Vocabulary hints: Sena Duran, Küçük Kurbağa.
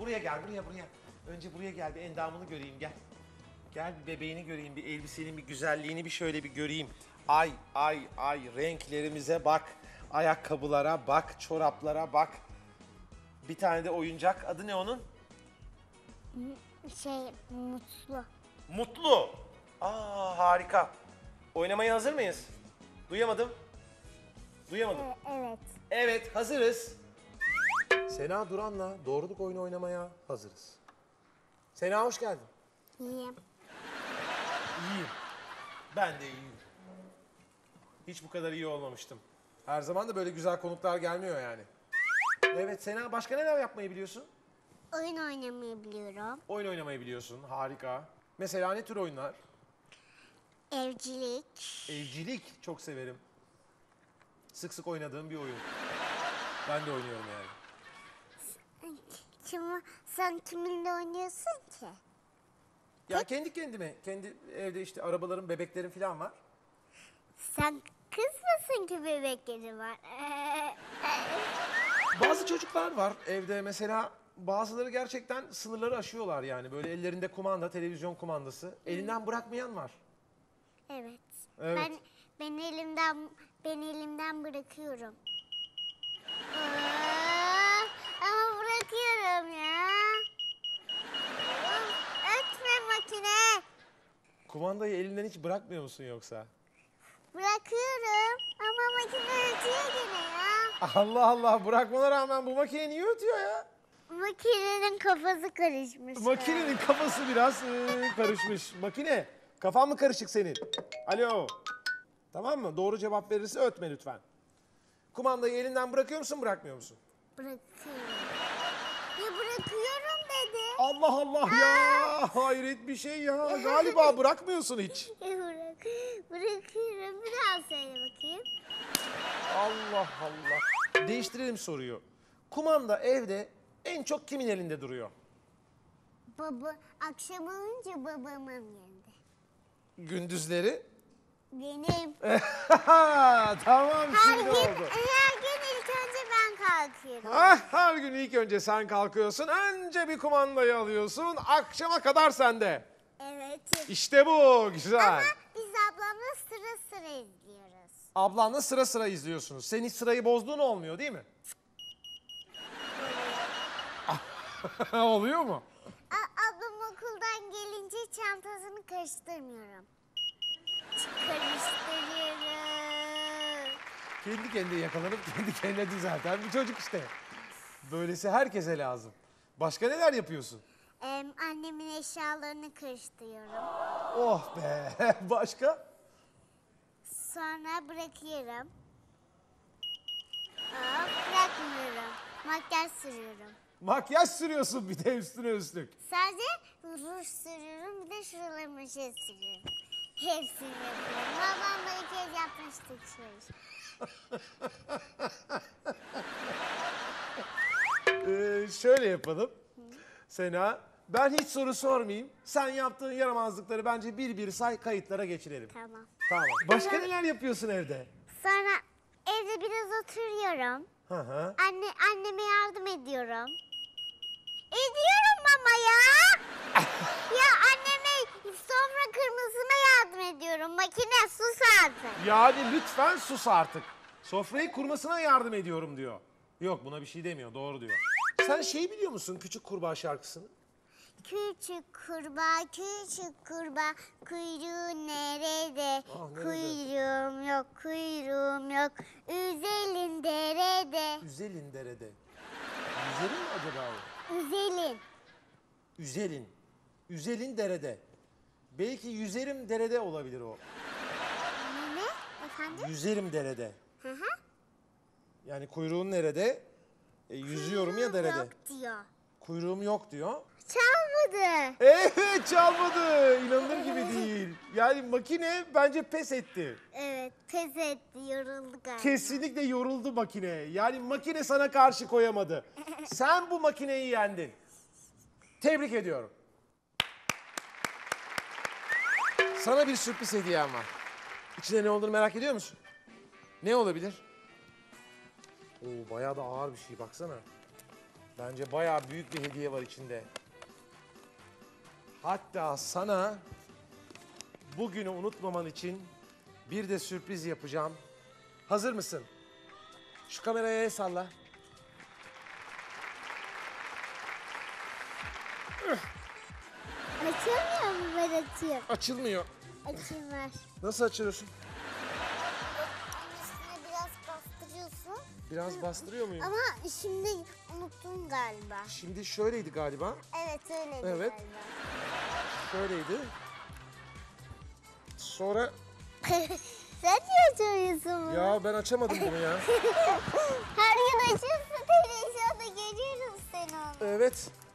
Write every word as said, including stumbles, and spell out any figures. Buraya gel, buraya, buraya. Önce buraya gel, bir endamını göreyim, gel. Gel bir bebeğini göreyim, bir elbisenin bir güzelliğini bir şöyle bir göreyim. Ay, ay, ay, renklerimize bak. Ayakkabılara bak, çoraplara bak. Bir tane de oyuncak. Adı ne onun? Şey, Mutlu. Mutlu. Aa, harika. Oynamaya hazır mıyız? Duyamadım. Duyamadım. Evet. Evet, hazırız. Sena Duran'la doğruluk oyunu oynamaya hazırız. Sena, hoş geldin. İyiyim. İyiyim. Ben de iyiyim. Hiç bu kadar iyi olmamıştım. Her zaman da böyle güzel konuklar gelmiyor yani. Evet Sena, başka neler yapmayı biliyorsun? Oyun oynamayı biliyorum. Oyun oynamayı biliyorsun, harika. Mesela ne tür oyunlar? Evcilik. Evcilik, çok severim. Sık sık oynadığım bir oyun. Ben de oynuyorum yani. Kim, sen kiminle oynuyorsun ki? Ya Tek... kendi kendime, kendi evde işte arabaların, bebeklerin falan var. Sen kız mısın ki bebekleri var? Bazı çocuklar var evde mesela, bazıları gerçekten sınırları aşıyorlar yani. Böyle ellerinde kumanda, televizyon kumandası. Elinden bırakmayan var. Evet. Evet. Ben ben elimden ben elimden bırakıyorum. Aa, ama bırakıyorum ya. Ötme makine. Kumandayı elinden hiç bırakmıyor musun yoksa? Bırakıyorum ama makine ötüyor gene ya. Allah Allah, bırakmana rağmen bu makine niye ötüyor ya? Makinenin kafası karışmış. Makinenin kafası biraz e, karışmış. Makine, kafan mı karışık senin? Alo. Tamam mı? Doğru cevap verirse ötme lütfen. Kumandayı elinden bırakıyor musun, bırakmıyor musun? Bırakıyorum. Ya bırakıyorum dedi. Allah Allah. Aa! Ya. Hayret bir şey ya. Galiba bırakmıyorsun hiç. Bırak, bırakıyorum. Bir daha söyle bakayım. Allah Allah. Değiştirelim soruyu. Kumanda evde en çok kimin elinde duruyor? Baba, akşam olunca babamın elinde. Gündüzleri? Benim. Tamam, her şimdi gün, oldu. Her gün ilk önce ben kalkıyorum. Ah, her gün ilk önce sen kalkıyorsun, önce bir kumandayı alıyorsun, akşama kadar sende. Evet. İşte bu, güzel. Ama biz ablamla sıra sıra izliyoruz. Ablanla sıra sıra izliyorsunuz. Senin hiç sırayı bozduğun olmuyor değil mi? Oluyor mu? A ablam okuldan gelince çantasını karıştırmıyorum. Karıştırıyorum. Kendi kendine yakalanıp kendi kendine düzelten bir çocuk işte. Böylesi herkese lazım. Başka neler yapıyorsun? Ee, annemin eşyalarını karıştırıyorum. Oh be! Başka? Sonra bırakıyorum. Aa, bırakmıyorum. Makyaj sürüyorum. Makyaj sürüyorsun bir de üstüne üstlük. Sadece ruj sürüyorum, bir de şuralarıma şey sürüyorum. Hepsini yapıyorum. Babamla iki kez yapmıştık şöyle. ee, şöyle yapalım. Hı? Sena, ben hiç soru sormayayım. Sen yaptığın yaramazlıkları bence bir bir say, kayıtlara geçirelim. Tamam. Tamam. Başka sonra, neler yapıyorsun evde? Sonra evde biraz oturuyorum. Hı hı. Anne, anneme yardım ediyorum. Ediyorum mama ya. Ya anneme sonra kırmızıma yardım ediyorum. Makine sus artık. Yani lütfen sus artık. Sofrayı kurmasına yardım ediyorum diyor. Yok, buna bir şey demiyor, doğru diyor. Sen şey biliyor musun, Küçük Kurbağa şarkısını? Küçük kurbağa, küçük kurbağa, kuyruğu nerede? Ah, nerede? Kuyruğum yok, kuyruğum yok, üzelin derede. Üzelin derede. Üzelin mi acaba o? Üzelin. Üzelin. Üzelin derede. Belki yüzerim derede olabilir o. Ne, ne? Efendim? Yüzerim derede. Hı hı. Yani kuyruğun nerede? E, yüzüyorum kuyruğum ya derede. Kuyruğum yok diyor. Kuyruğum yok diyor. Çalmadı. Evet, çalmadı. İnanılır gibi değil. Yani makine bence pes etti. Evet, pes etti, yoruldu galiba. Kesinlikle yoruldu makine. Yani makine sana karşı koyamadı. Sen bu makineyi yendin. Tebrik ediyorum. Sana bir sürpriz hediyem var. İçinde ne olduğunu merak ediyor musun? Ne olabilir? Oo, bayağı da ağır bir şey, baksana. Bence bayağı büyük bir hediye var içinde. Hatta sana bugünü unutmaman için bir de sürpriz yapacağım. Hazır mısın? Şu kameraya el salla. Açılmıyor mu Berat'cığım? Açılmıyor. Açılmaz. Nasıl açıyorsun? Üstüne biraz bastırıyorsun. Biraz bastırıyor muyum? Ama şimdi unuttum galiba. Şimdi şöyleydi galiba. Evet öyleydi evet. galiba. Şöyleydi. Sonra... Sen niye açamıyorsun bunu? Ya ben açamadım bunu ya. Her gün açıyorsun televizyonda görüyoruz seni onu. Evet.